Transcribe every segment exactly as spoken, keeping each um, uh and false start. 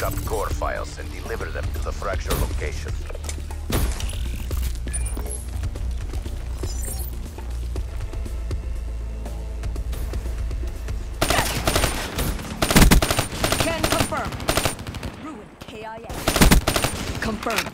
pick up core files and deliver them to the fracture location. Can confirm. Ruin K I A. Confirm.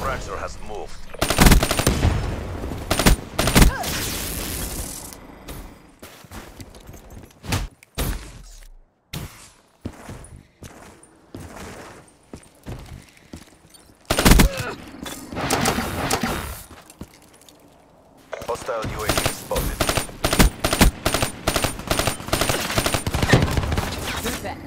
Fracture has moved. Hostile U A V spotted. Good bet.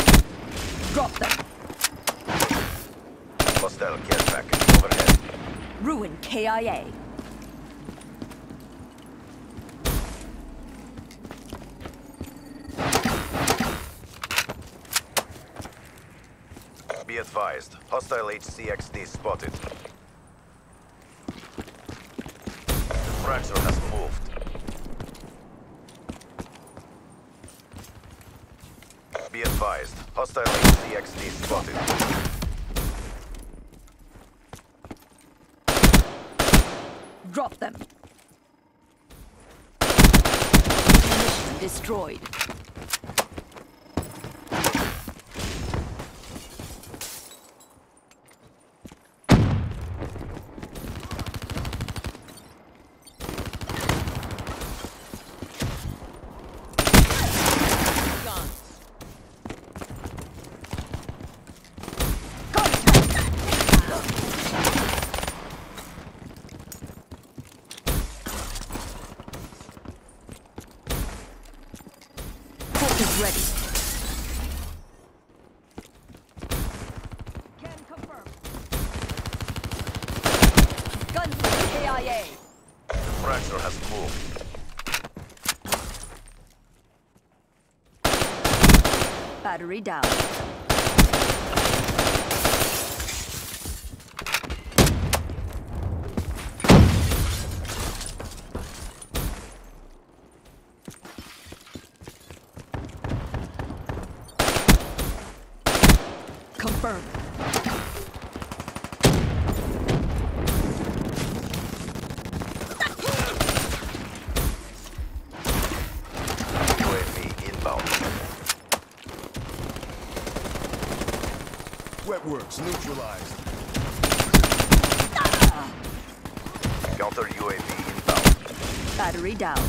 Drop them. Hostile care package overhead. Ruin K I A. Be advised, hostile H C X D spotted. The fracture has moved. Be advised, hostile H C X D spotted. Drop them. Mission destroyed. Ready. Can confirm. Guns for K I A. Fracture has moved. Battery down. Confirm. U A V inbound. Wetworks neutralized. Ah! Counter U A V inbound. Battery down.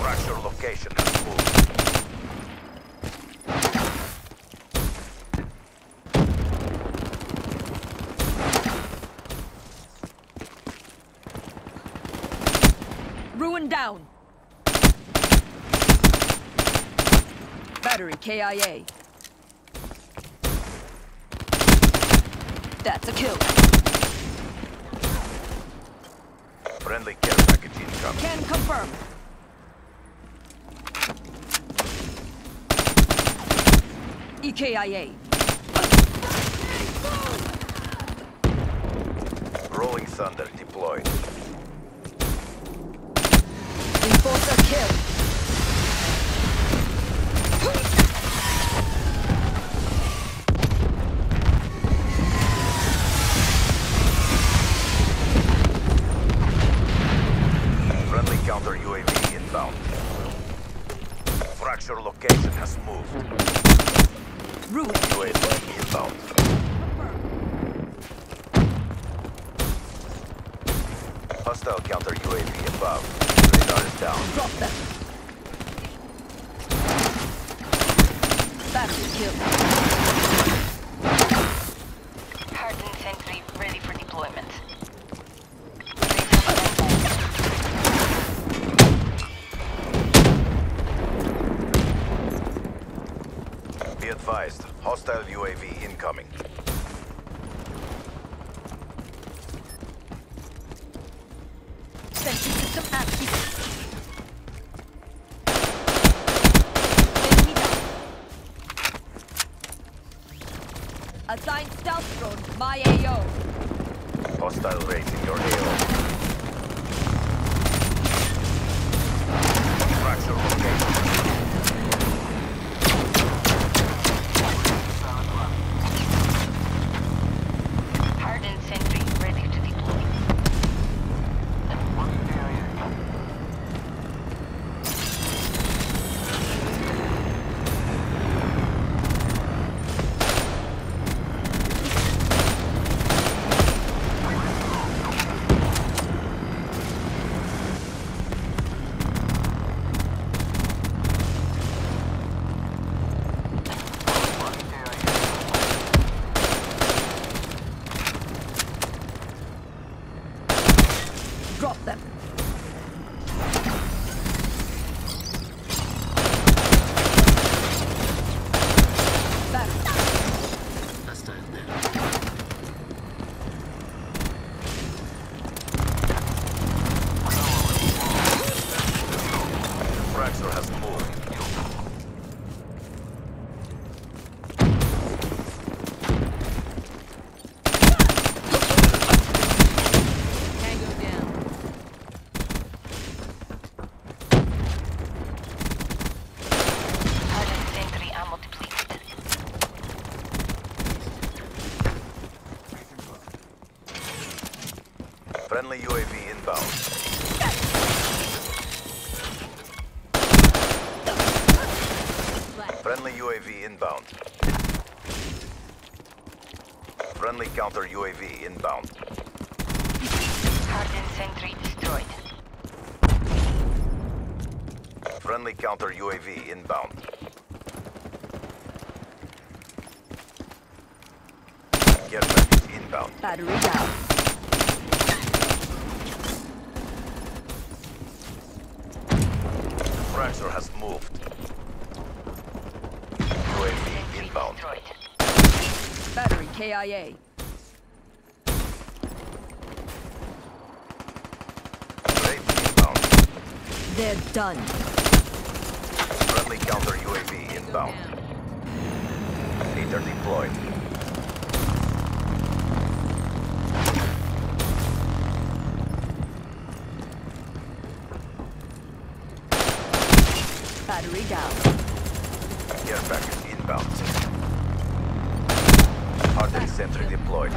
Fracture location has moved. Ruin down. Battery K I A. That's a kill. Friendly care package incoming. Can confirm. E K I A. Rolling Thunder deployed. Enforcer killed. Friendly counter U A V in. inbound. Fracture location has moved. Root. U A V inbound. Hostile counter U A V above. Radar is down. Drop them. Battery kill. Hardened sentry ready for deployment. Advised. Hostile U A V incoming. Sentry system active. Enemy down. Assign stealth drone. My A O. Hostile raising your A O. Fracture location. Friendly U A V inbound. Friendly U A V inbound. Friendly counter U A V inbound. Hardened sentry destroyed. Friendly counter U A V inbound. Get ready inbound. Battery down. Fracture has moved. U A V inbound. Battery K I A. U A V inbound. They're done. Friendly counter U A V inbound. Leader deployed. Battery down. Air package inbound. Hardened sentry deployed.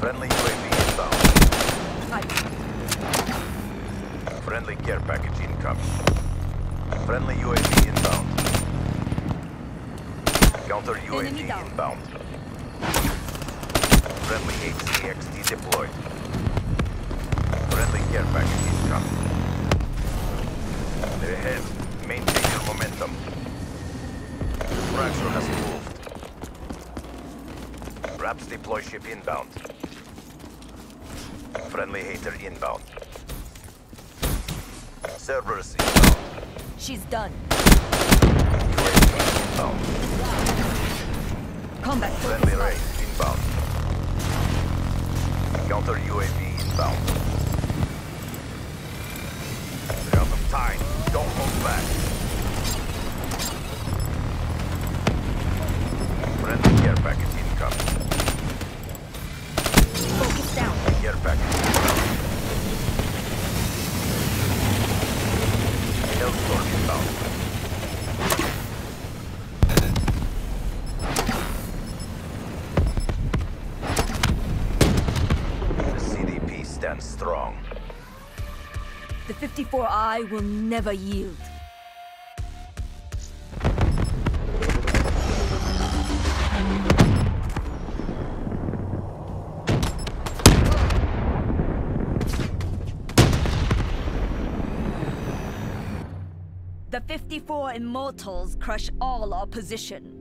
Friendly U A V inbound. Hi. Friendly care package incoming. Friendly U A V inbound. Counter U A V inbound. Friendly H C X D deployed. Friendly care package incoming. They're ahead. Maintain your momentum. Fracture has moved. Raps deploy ship inbound. Friendly hater inbound. Cerberus inbound. She's done. U A V inbound. Combat. Friendly raid inbound. Counter U A V inbound. Time. Don't hold back. Friendly care package incoming. Focus down. Care package inbound. Health storm inbound. The C D P stands strong. The fifty-four I will never yield. The fifty-four Immortals crush all opposition.